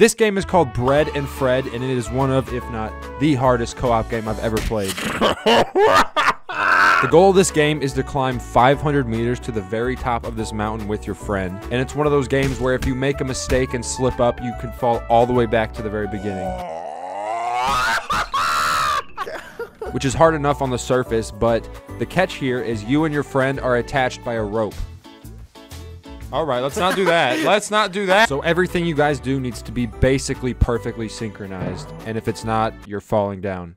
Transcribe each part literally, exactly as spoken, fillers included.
This game is called Bread and Fred, and it is one of, if not the hardest co-op game I've ever played. The goal of this game is to climb five hundred meters to the very top of this mountain with your friend. And it's one of those games where if you make a mistake and slip up, you can fall all the way back to the very beginning. Which is hard enough on the surface, but the catch here is you and your friend are attached by a rope. All right, let's not do that. Let's not do that. So everything you guys do needs to be basically perfectly synchronized. And if it's not, you're falling down.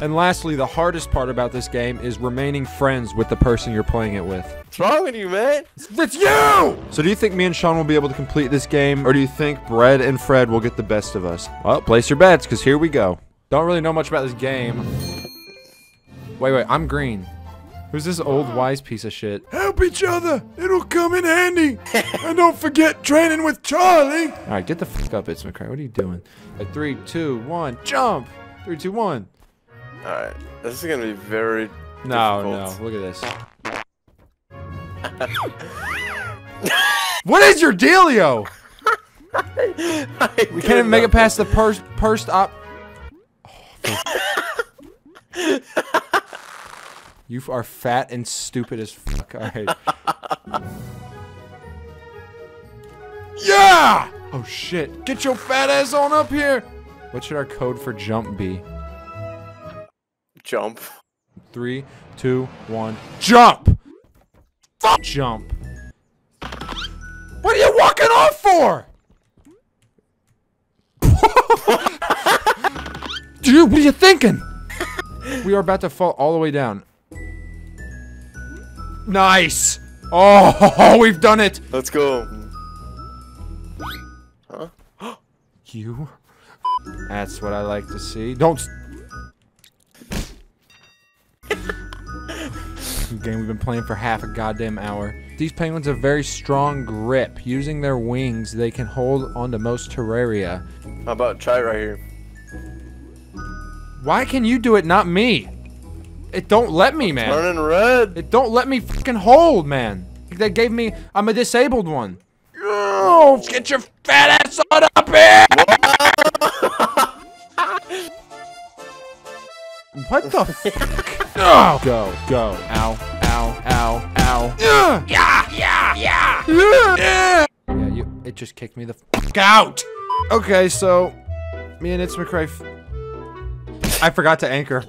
And lastly, the hardest part about this game is remaining friends with the person you're playing it with. What's wrong with you, man? It's, it's you! So do you think me and Sean will be able to complete this game, or do you think Bread and Fred will get the best of us? Well, place your bets, because here we go. Don't really know much about this game. Wait, wait, I'm green. Who's this old wise piece of shit? Help each other! It'll come in handy! And don't forget training with Charlie! Alright, get the fuck up, It's McCray. What are you doing? A three, two, one, jump! Three, two, one. Alright, this is gonna be very No, difficult. No, look at this. What is your dealio? I, I we can't even make it past the purse, purse op- oh, You are fat and stupid as fuck, alright. Yeah! Oh shit, get your fat ass on up here! What should our code for jump be? Jump. Three, two, one, jump! Fuck! Jump. What are you walking off for? Dude, what are you thinking? We are about to fall all the way down. Nice! Oh, we've done it! Let's go. Huh? You? That's what I like to see. Don't. Game we've been playing for half a goddamn hour. These penguins have very strong grip. Using their wings, they can hold onto most Terraria. How about try it right here? Why can you do it, not me? It don't let me, man. Turning red. It don't let me fucking hold, man. They gave me. I'm a disabled one. Oh, get your fat ass on up here! What the fuck? Oh. Go, go, ow, ow, ow, ow. Yeah, yeah, yeah, yeah. Yeah, yeah. yeah you, it just kicked me the fuck out. Okay, so me and It's McCray. F I forgot to anchor.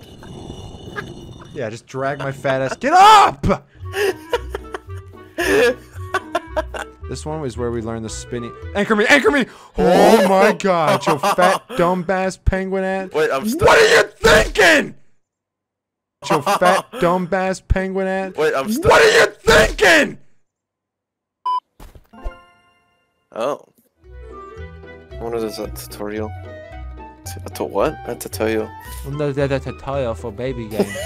Yeah, just drag my fat ass. Get up! This one was where we learned the spinning. Anchor me, anchor me! Oh my god, your fat dumb ass penguin ass. Wait, I'm stuck. What are you thinking? Your fat dumbass penguin ass. Wait, I'm stuck. What are you thinking? Oh. What is a tutorial? A to what? A tutorial. No, that's a tutorial for baby games.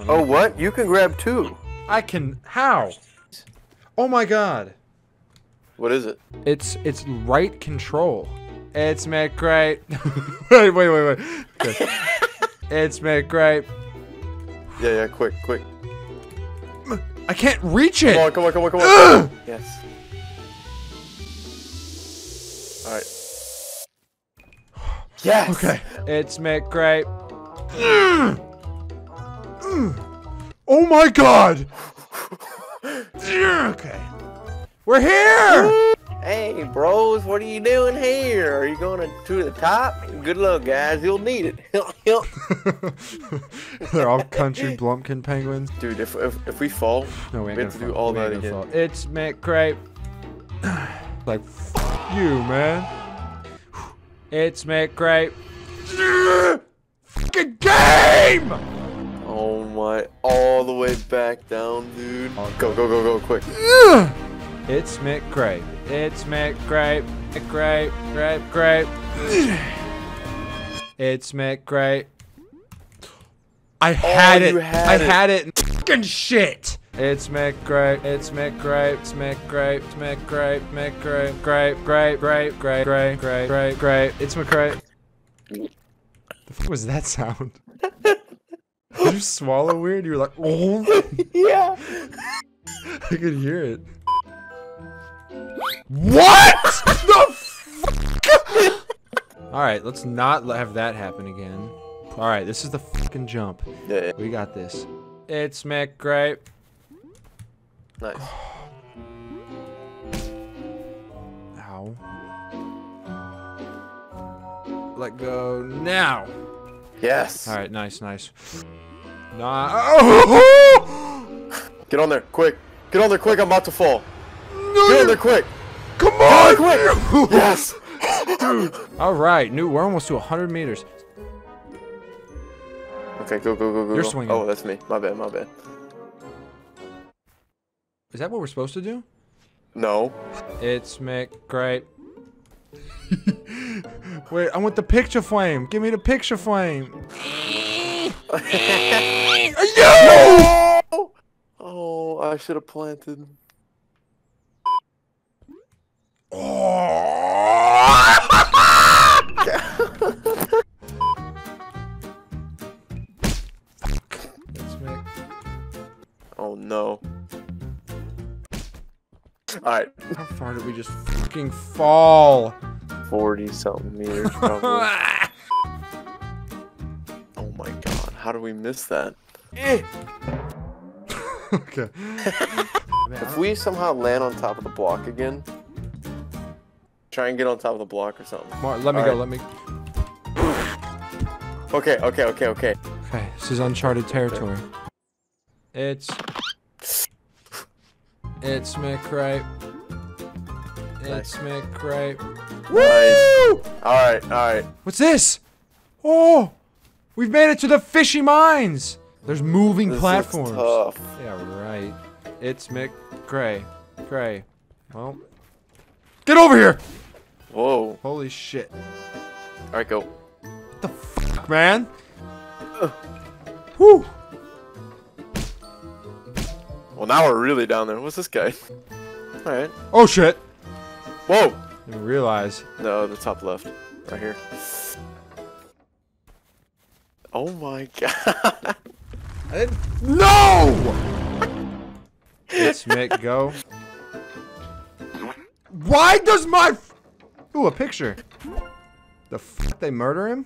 Oh, what? You can grab two. I can. How? Oh my god. What is it? It's it's right control. It's McCray. Wait, wait, wait, wait. Okay. It's McCray. Yeah, yeah, quick, quick. I can't reach it! Come on, come on, come on, come on. Ugh! Yes. Alright. Yes! Okay. It's McCray. Oh my god! Okay. We're here! Hey, bros, what are you doing here? Are you going to the top? Good luck, guys. You'll need it. Help, help. They're all country blumpkin penguins. Dude, if if, if we fall, no, we, we have to fall. do all we that again. Fall. It's McCray. Like, f you, man. It's McCray. Fucking game! Oh, my. All the way back down, dude. Go, go, go, go, quick. It's McCray. It's McCray. McCray. McCray. McCray. It's McCray. I had oh, it. Had I it. had it. Fucking shit. It's McCray. It's McCray. It's McCray. It's McCray. McCray. McCray. McCray. McCray. McCray. McCray. McCray. It's McCray. The fuck was that sound? Did you swallow weird? You were like, oh. Yeah. I could hear it. What the fuck? Alright, let's not have that happen again. Alright, this is the fucking jump. We got this. It's McGrape. Nice. Ow. Let go now. Yes. Alright, nice, nice. Nah. Oh! Get on there, quick. Get on there, quick. I'm about to fall. No, Get on there, quick. Come on! There, quick. Yes! Dude. Alright, new. We're almost to one hundred meters. Okay, go, go, go, go. You're swinging. Oh, that's me. My bad, my bad. Is that what we're supposed to do? No. It's McGrape. Wait, I want the picture frame. Give me the picture frame. No! Oh, I should have planted. Oh! Oh no. Alright. How far did we just fucking fall? forty something meters probably. Oh my god, how do we miss that? Eh. Okay. If we somehow land on top of the block again, try and get on top of the block or something. Mark, let me All go, right. let me. Okay, okay, okay, okay. Okay, this is uncharted territory. Okay. It's It's McGrape. It's McGrape. Woo! Alright, alright. What's this? Oh! We've made it to the fishy mines! There's moving this platforms. Tough. Yeah, right. It's McGray. Gray. Well. Get over here! Whoa. Holy shit. Alright, go. What the fuck, man? Uh. Woo! Well, now we're really down there. What's this guy? All right. Oh shit! Whoa! Didn't realize. No, the top left, right here. Oh my god! I didn't... No! It's Mick. Go. Why does my? F Ooh, a picture. The fuck? They murder him?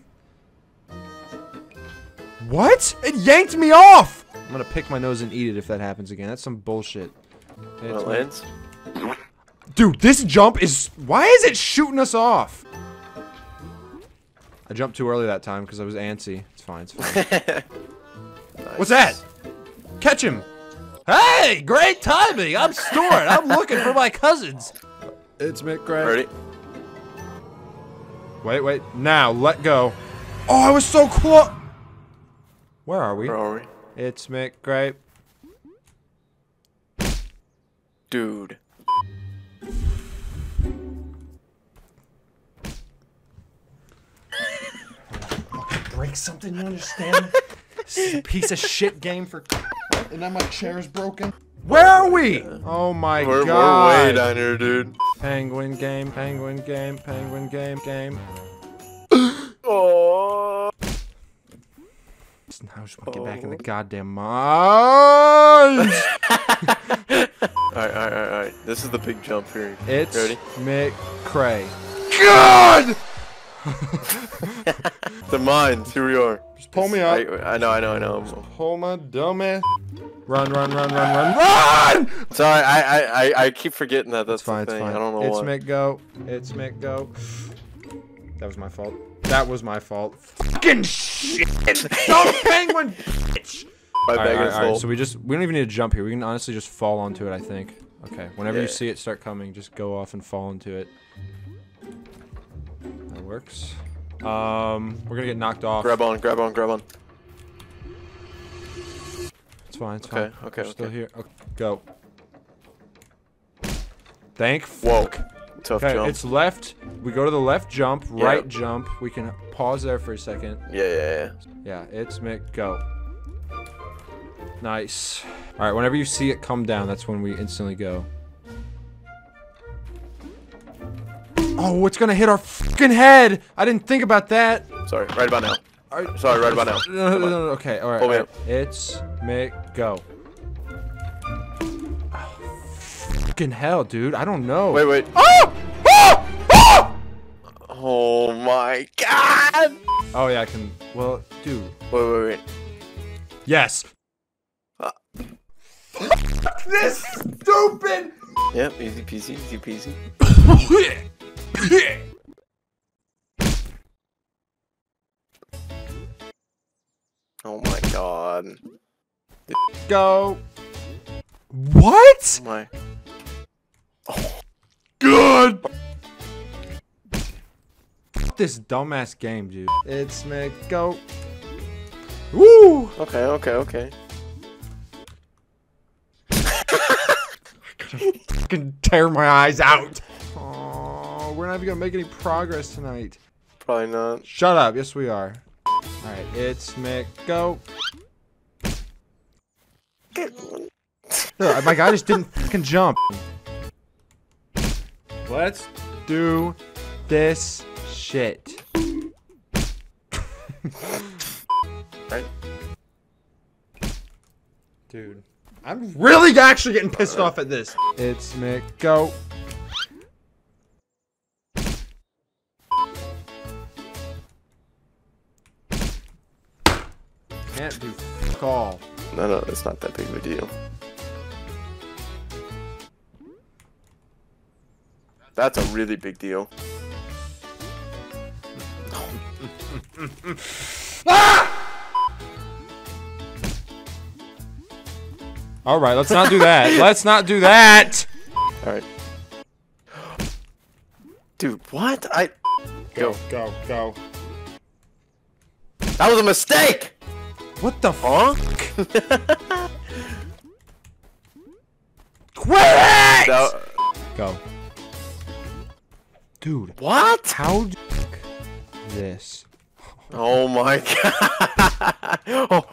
What? It yanked me off. I'm gonna pick my nose and eat it if that happens again. That's some bullshit. It lands. Dude, this jump is... Why is it shooting us off? I jumped too early that time because I was antsy. It's fine, it's fine. Nice. What's that? Catch him! Hey! Great timing! I'm Stuart! I'm looking for my cousins! It's McGrath. Ready? Wait, wait. Now, let go. Oh, I was so close! Where are we? Where are we? It's McGrape. Dude. Break something, you understand? This is a piece of shit game for. And now my chair's broken. Where are we? Oh my we're, god. We're way down here, dude. Penguin game, penguin game, penguin game, game. Oh. I just want to get oh. back in the goddamn mines. Alright, alright, alright. This is the big jump here. It's McCray. God! The mines. Here we are. Just pull me up. I, I know, I know, I know. Just pull my dumb ass. Run, run, run, run, run, run! Sorry, I, I, I, I keep forgetting that. That's it's fine. The thing. It's fine. I don't know it's why. It's McGo. It's McGo. That was my fault. That was my fault. Fucking shit! Dumb penguin bitch! All right, all right, all right. So we just, we don't even need to jump here. We can honestly just fall onto it, I think. Okay, whenever yeah. you see it start coming, just go off and fall into it. That works. Um, we're gonna get knocked off. Grab on, grab on, grab on. It's fine, it's okay, fine. Okay, we're okay. still here. Okay, go. Thank fuck. Whoa. Tough okay, jump. It's left. We go to the left jump, yep. right jump. We can pause there for a second. Yeah, yeah, yeah. Yeah, it's Mick. Go. Nice. All right, whenever you see it come down, that's when we instantly go. Oh, it's gonna hit our fucking head. I didn't think about that. Sorry, right about now. All right. Sorry, right about now. No, no, no, no. Okay, all right. All right. It's Mick. Go. fucking hell, dude. I don't know. Wait, wait. Oh! Oh! Oh! Oh my god! Oh yeah, I can. Well, dude. Wait, wait, wait. Yes. Uh. This is stupid. Yep, easy peasy, easy peasy. Oh my god. Go. What? Oh my. Oh. Good. This dumbass game, dude. It's me. Go. Woo. Okay, okay, okay. I gotta tear my eyes out. Oh, we're not even gonna make any progress tonight. Probably not. Shut up. Yes, we are. All right, it's Mick. Go. Look, my guy just didn't fucking jump. Let's do this shit. Right, dude. I'm really actually getting pissed off at this. It's Mick. Go. Can't do f all. No, no, it's not that big of a deal. That's a really big deal. Ah! All right, let's not do that. Let's not do that. All right, dude. What? I go, go, go. That was a mistake. What the fuck? Quit! No. Go. Dude. What? How do this? Oh my god. Oh.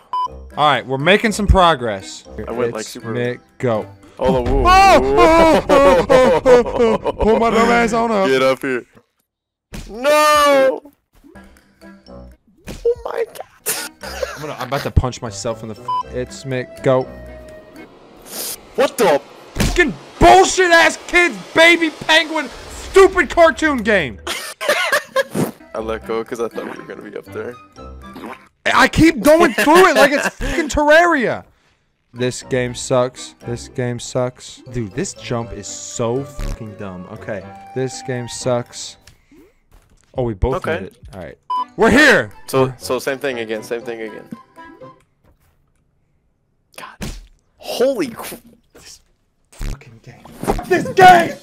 Alright, we're making some progress. I went it's like super. Nick, go. Oh, the woo. Oh, oh, oh, oh, oh, oh, oh. Pull my dumb ass on up. Get up here. No! Oh my god. I'm, gonna, I'm about to punch myself in the f It's me. Go. What the fucking bullshit ass kids, baby penguin, stupid cartoon game. I let go because I thought we were going to be up there. I keep going through it like it's fucking Terraria. This game sucks. This game sucks. Dude, this jump is so fucking dumb. Okay. This game sucks. Oh, we both okay. Made it. All right. We're here! So, so same thing again, same thing again. God. Holy cr- This fucking game. This game!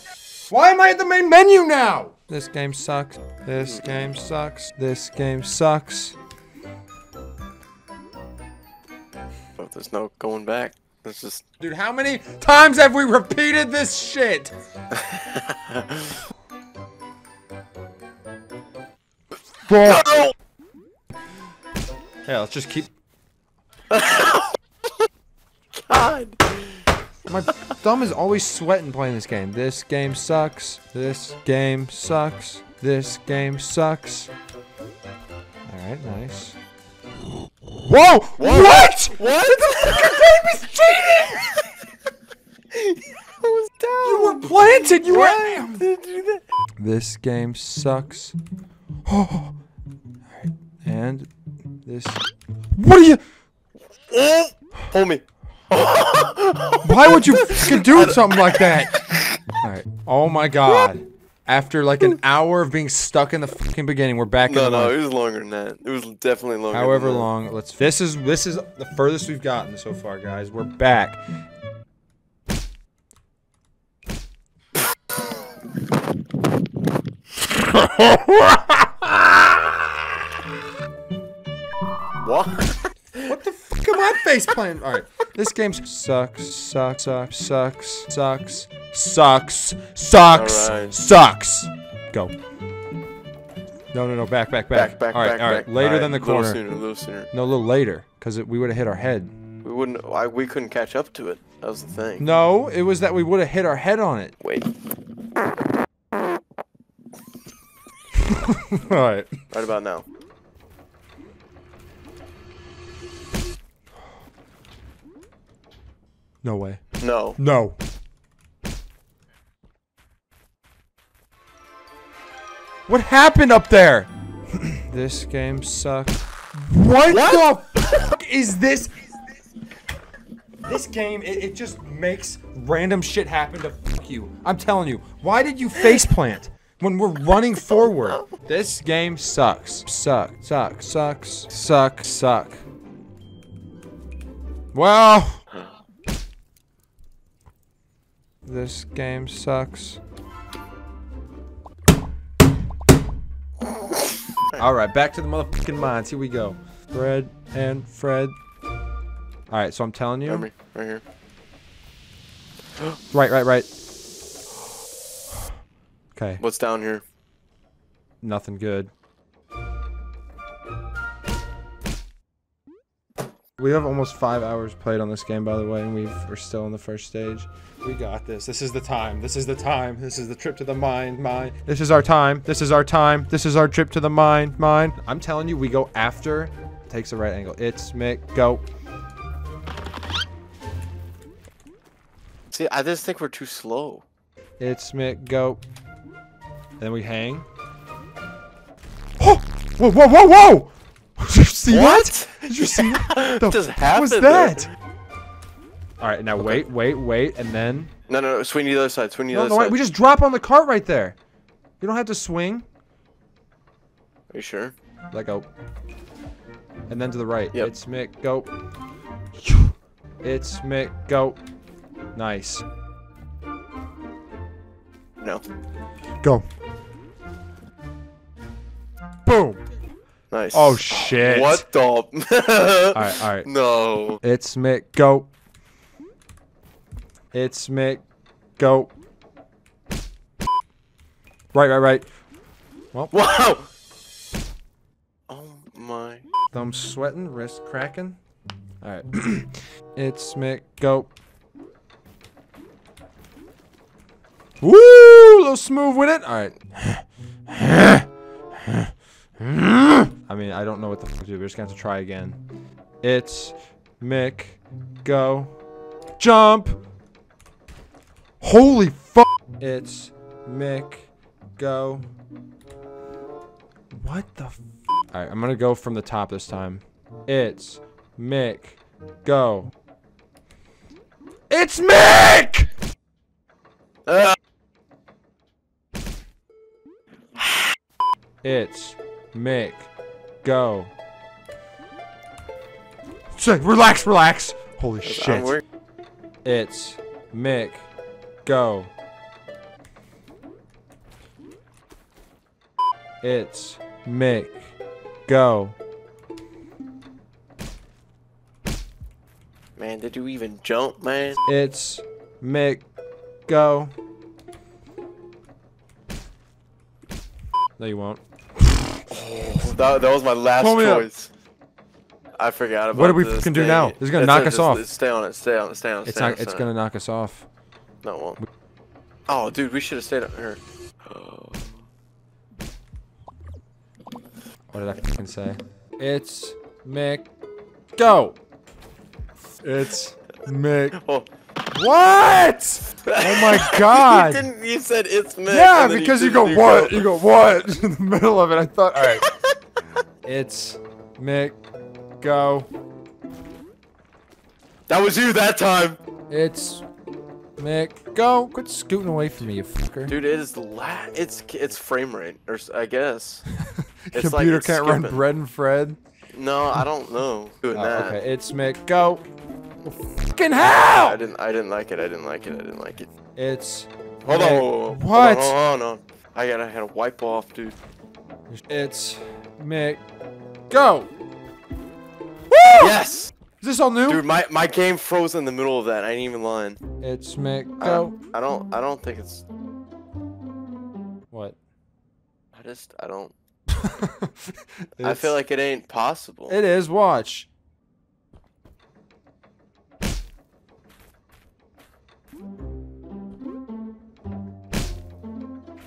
Why am I at the main menu now? This game sucks. This game sucks. This game sucks. But there's no going back. There's just- Dude, how many times have we repeated this shit? Bro. No! Yeah, let's just keep. God. My thumb is always sweating playing this game. This game sucks. This game sucks. This game sucks. Alright, nice. Whoa! What? What? What? The game is cheating! I was down. You were planted! You were. Did you do that? This game sucks. Oh. Alright, and this. What are you? Hold me. Why would you fucking do something like that? Alright. Oh my god. After like an hour of being stuck in the fucking beginning, we're back in the. No, no, it was longer than that. It was definitely longer. However long. Let's. This is this is the furthest we've gotten so far, guys. We're back. What? What the fuck am I face playing? Alright, this game sucks, sucks, sucks, sucks, sucks, sucks, sucks, right. Sucks. Go. No, no, no, back, back, back. Back, back, all right, back, all right. Back. Later all right, than the corner. A little sooner, a little sooner. No, a little later, because we would have hit our head. We wouldn't, I, we couldn't catch up to it. That was the thing. No, it was that we would have hit our head on it. Wait. Alright. Right about now. No way. No. No. What happened up there? This game sucks. What, what the fuck is this? This game, it, it just makes random shit happen to fuck you. I'm telling you. Why did you faceplant when we're running forward? This game sucks. Suck, suck, sucks, suck, suck. Well. This game sucks. Alright, back to the motherfucking mines. Here we go. Bread and Fred. Alright, so I'm telling you. Right here. Right, right, right. Okay. What's down here? Nothing good. We have almost five hours played on this game, by the way, and we've, we're still in the first stage. We got this. This is the time. This is the time. This is the trip to the mine. Mine. This is our time. This is our time. This is our trip to the mine. Mine. I'm telling you, we go after. Takes the right angle. It's Mick. Go. See, I just think we're too slow. It's Mick, go. Then we hang. Oh! Whoa, whoa, whoa, whoa! Did you see what? that? Did you see that? What just happened? What was that? Alright, now okay. wait, wait, wait, and then... No, no, no, swing to the other side, swing to the no, other no, side. Wait, we just drop on the cart right there. You don't have to swing. Are you sure? Let go. And then to the right. Yep. It's Mick, go. It's Mick, go. Nice. No. Go. Boom. Nice. Oh shit. What the? All right, all right. No. It's Mick. Go. It's Mick. Go. Right, right, right. Well. Wow. Oh my. Thumb sweating, wrist cracking. All right. It's Mick. Go. Woo! A little smooth with it. All right. I mean, I don't know what the fuck to do. We're just gonna have to try again. It's Mick. Go. Jump. Holy fuck. It's Mick. Go. What the fuck? All right, I'm gonna go from the top this time. It's Mick. Go. It's Mick. Uh. It's Mick. Go. Relax, relax. Holy That's shit. Onward. It's Mick. Go. It's Mick. Go. Man, did you even jump, man? It's Mick. Go. No, you won't. That, that was my last choice. Up. I forgot about this. What are we fucking do now? This is gonna it's knock a, us just, off. Stay on it. Stay on it. Stay on it. Stay it's on, not, it's on. gonna knock us off. No, it won't. Oh, dude, we should have stayed on here. Oh. What did I fucking say? It's Mick. Go. It's Mick. Oh. What? Oh my god! You didn't. You said it's Mick. Yeah, because you, you go what? Go. You go what? In the middle of it, I thought. All right. It's Mick. Go. That was you that time. It's Mick. Go. Quit scooting away from me, you fucker. Dude, it is la It's it's frame rate, or I guess. It's Computer like can't skipping. run Bread and Fred. No, I don't know. Doing oh, that. Okay, it's Mick. Go. Fucking hell! I didn't. I didn't like it. I didn't like it. I didn't like it. It's. Hold Mick. on. Whoa, whoa, whoa. What? Hold on, hold on. I gotta had to wipe off, dude. It's Mick. Go. Woo! Yes. Is this all new? Dude, my my game froze in the middle of that. I ain't even lying. It's Mick. Go. I, I don't. I don't think it's. What? I just. I don't. I feel like it ain't possible. It is. Watch.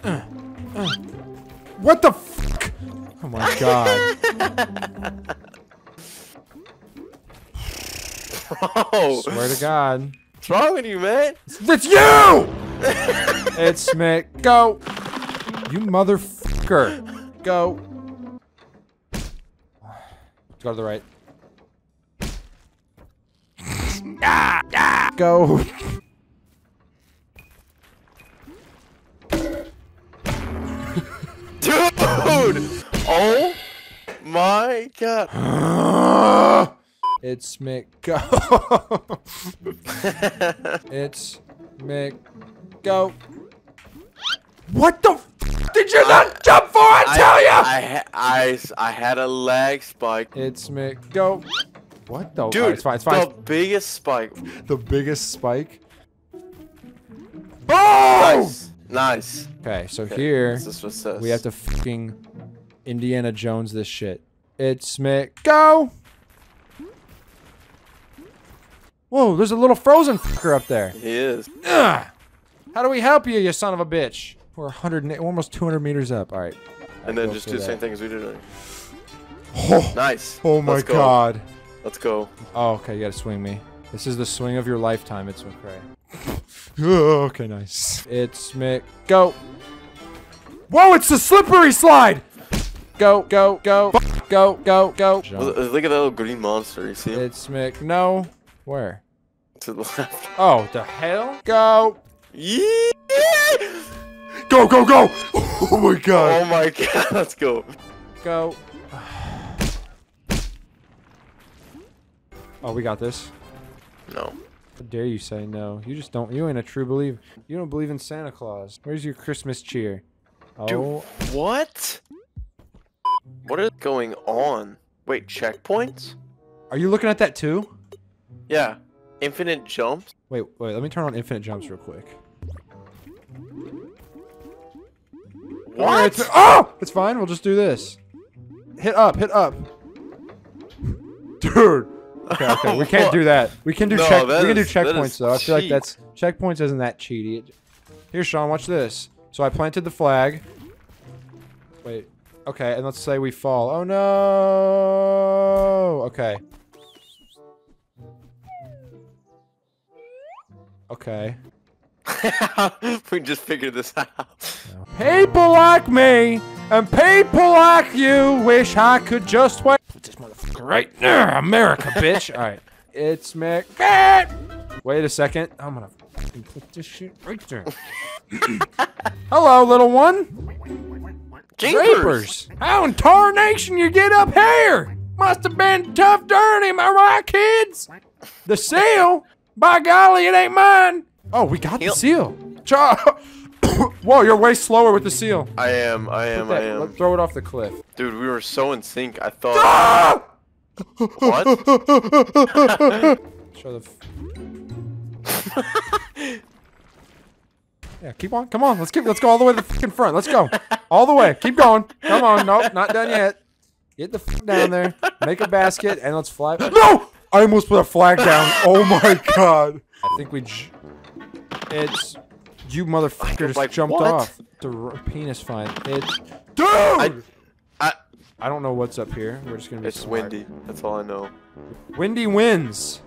Uh, uh. What the f***? Oh my god. Bro. Swear to god. What's wrong with you, man? It's you! It's Mick. Go! You motherfucker. bunker. Go. Go to the right. Ah, ah. Go. Dude! Oh my god. It's Mick. Go. It's Mick. Go. What the f did you not I, jump for? I, I tell you! I, I, I had a lag spike. It's Mick. Go. What the? Dude, oh, it's fine, it's fine. The biggest spike. The biggest spike? Boom! Nice. Nice. Okay, so okay. Here we have to fucking Indiana Jones this shit. It's Mick. Go! Whoa, there's a little frozen fucker up there. He is. Ugh. How do we help you, you son of a bitch? We're one hundred, almost two hundred meters up. All right. And then just do the same thing as we did earlier. Oh, nice. Oh my god. Let's go. Oh, okay. You gotta swing me. This is the swing of your lifetime. It's okay. Oh, okay, nice. It's Mick. Go. Whoa, it's the slippery slide. Go, go, go. Go, go, go. Jump. Look at that little green monster. You see him? It's Mick. No. Where? To the left. Oh, the hell? Go. Yeah! Go, go, go! Oh my god! Oh my god, let's go. Go. Oh, we got this. No. How dare you say no? You just don't, you ain't a true believer. You don't believe in Santa Claus. Where's your Christmas cheer? Oh. Dude, what? What is going on? Wait, checkpoints? Are you looking at that too? Yeah. Infinite jumps? Wait, wait, let me turn on infinite jumps real quick. What? It's, oh! It's fine, we'll just do this. Hit up, hit up. Dude. Okay, okay, we can't do that. We can do, no, check, we can do is, checkpoints though. I feel cheap. Like that's, checkpoints isn't that cheaty. Here, Sean, watch this. So I planted the flag. Wait, okay, and let's say we fall. Oh no! Okay. Okay. We just figured this out. People like me and people like you wish I could just wait. Put this motherfucker right there, America, bitch. All right, it's Mick. Wait a second, I'm gonna put this shit right there. Hello, little one. Jeepers! How in tarnation you get up here? Must have been tough dirty, am I right, kids? The seal. By golly, it ain't mine! Oh, we got the seal! Whoa, you're way slower with the seal. I am, I am, that, I am. Let's throw it off the cliff. Dude, we were so in sync, I thought... Ah! What? Show the... F yeah, keep on, come on, let's keep, let's go all the way to the fucking front, let's go. All the way, keep going. Come on, nope, not done yet. Get the fuck down there, make a basket, and let's fly... No! I almost put a flag down. Oh my god. I think we j It's... You motherfucker just like, jumped what? Off. The penis find. It's... Dude! I, I... I don't know what's up here. We're just gonna be It's smart. Windy. That's all I know. Windy wins.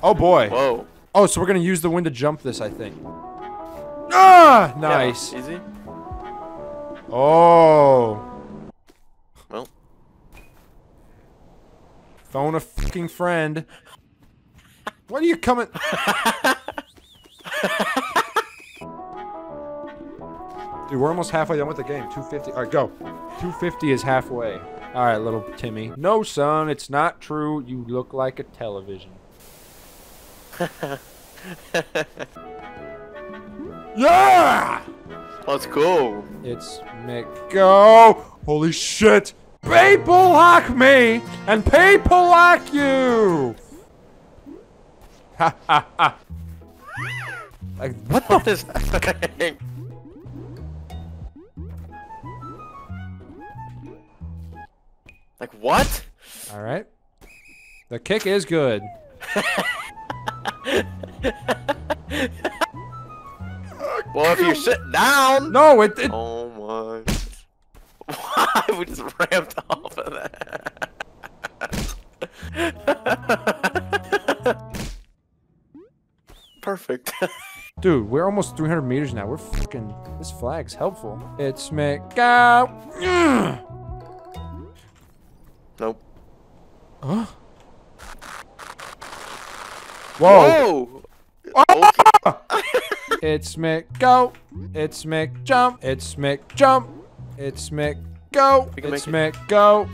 Oh boy. Whoa. Oh, so we're gonna use the wind to jump this, I think. Ah! Nice. Yeah, easy. Oh. Well. Phone a fucking friend. What are you coming? Dude, we're almost halfway done with the game. two fifty. All right, go. two fifty is halfway. All right, little Timmy. No, son, it's not true. You look like a television. Yeah! Let's go. It's Mick. Go. Holy shit. People like me and people like you. Ha ha ha. Like what the? What is that? Like what? All right. The kick is good. Well, if you sit down. No, it. it oh my. Why? We just ramped off of that. Perfect. Dude, we're almost three hundred meters now. We're fucking... This flag's helpful. It's me. Go! Nope. Huh? Whoa! Whoa. Oh. It's Mick go. It's Mick jump. It's Mick jump. It's Mick go. It's Mick it. Go.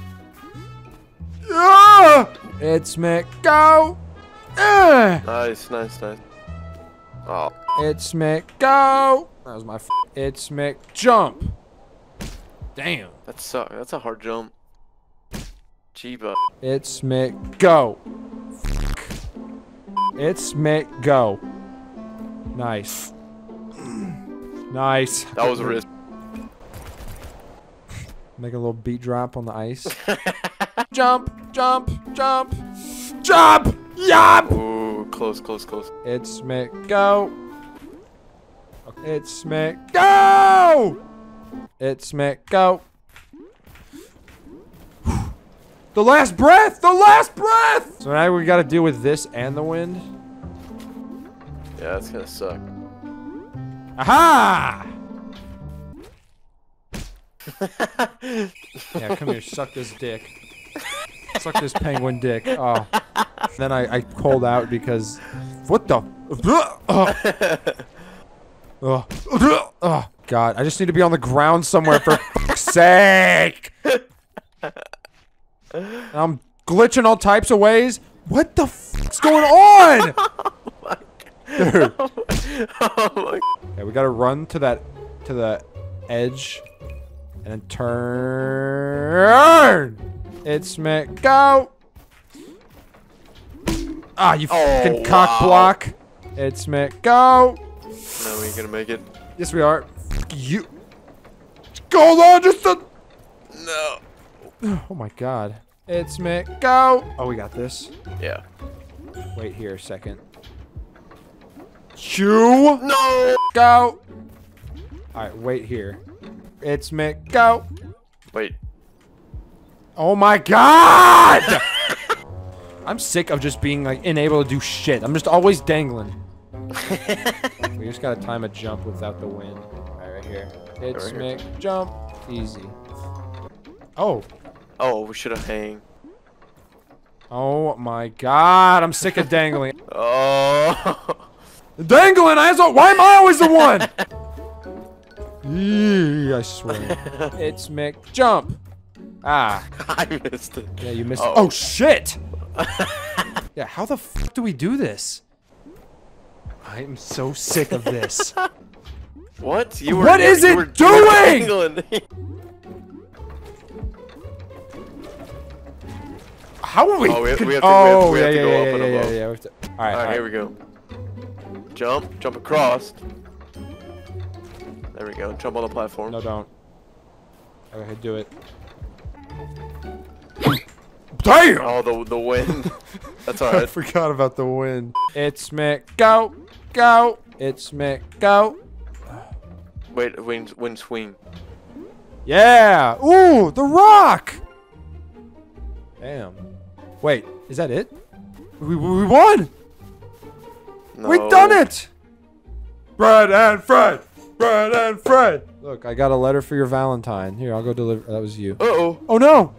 Yeah. It's Mick go. Yeah. Nice, nice, nice. Oh. It's Mick go. That was my. F it's Mick jump. Damn. That's uh, that's a hard jump. Jeeba. It's Mick go. It's Mick go. Nice. Nice. That was a risk. Make a little beat drop on the ice. Jump, jump, jump, jump, yup! Ooh, close, close, close. It's Mick go. It's Mick go. It's Mick go. The last breath! The last breath! So now we gotta deal with this and the wind. Yeah, that's gonna suck. Aha! Yeah, come here, suck this dick. Suck this penguin dick. Oh. Then I, I called out because... What the... Oh. Oh. Oh. God, I just need to be on the ground somewhere for fuck's sake! And I'm glitching all types of ways. What the f***'s going on? Oh my God. Dude. Oh my. Yeah, we gotta run to that, to the edge, and then turn. It's me. Go. Ah, you oh, fucking wow. Cock block. It's me. Go. No, we ain't gonna make it. Yes, we are. Fuck you. Go on, just a. No. Oh my God. It's me. Go. Oh, we got this. Yeah. Wait here a second. You. No. Go. All right, wait here. It's me. Go. Wait. Oh my God. I'm sick of just being like unable to do shit. I'm just always dangling. We just gotta time a jump without the wind. All right, right here. It's me. Jump. Easy. Oh. Oh, we should have hang. Oh my God, I'm sick of dangling. Oh. Dangling, I saw, why am I always the one? Eee, I swear. It's Mick jump. Ah. I missed it. Yeah, you missed uh -oh. it. Oh shit. Yeah, how the fuck do we do this? I am so sick of this. What? You were What is it were, doing? How are we? Oh, we have, we have to, oh, we have to, we have yeah, to go yeah, up yeah, and above. Yeah, yeah, yeah. To... All right, all right, all right, here we go. Jump, jump across. There we go. Jump on the platform. No, don't. All right, do it. Damn! Oh, the the wind. That's all right. I forgot about the wind. It's Mick. Go, go. It's Mick. Go. Wait, wind, wind swing. Yeah. Ooh, the rock. Damn. Wait, is that it? We, we won! No. We've done it! Bread and Fred! Bread and Fred! Look, I got a letter for your Valentine. Here, I'll go deliver. That was you. Uh-oh. Oh, no!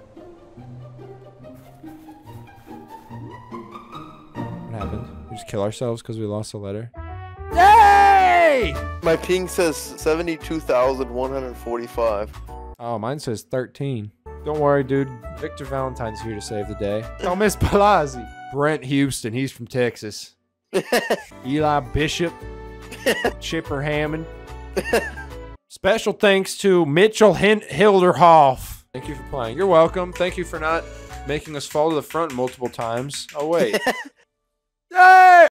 What happened? We just kill ourselves because we lost a letter? Yay! My ping says seventy-two thousand one hundred forty-five. Oh, mine says thirteen. Don't worry, dude. Victor Valentine's here to save the day. Don't miss Palazzi. Brent Houston. He's from Texas. Eli Bishop. Chipper Hammond. Special thanks to Mitchell Hilderhoff. Thank you for playing. You're welcome. Thank you for not making us fall to the front multiple times. Oh, wait. Yay!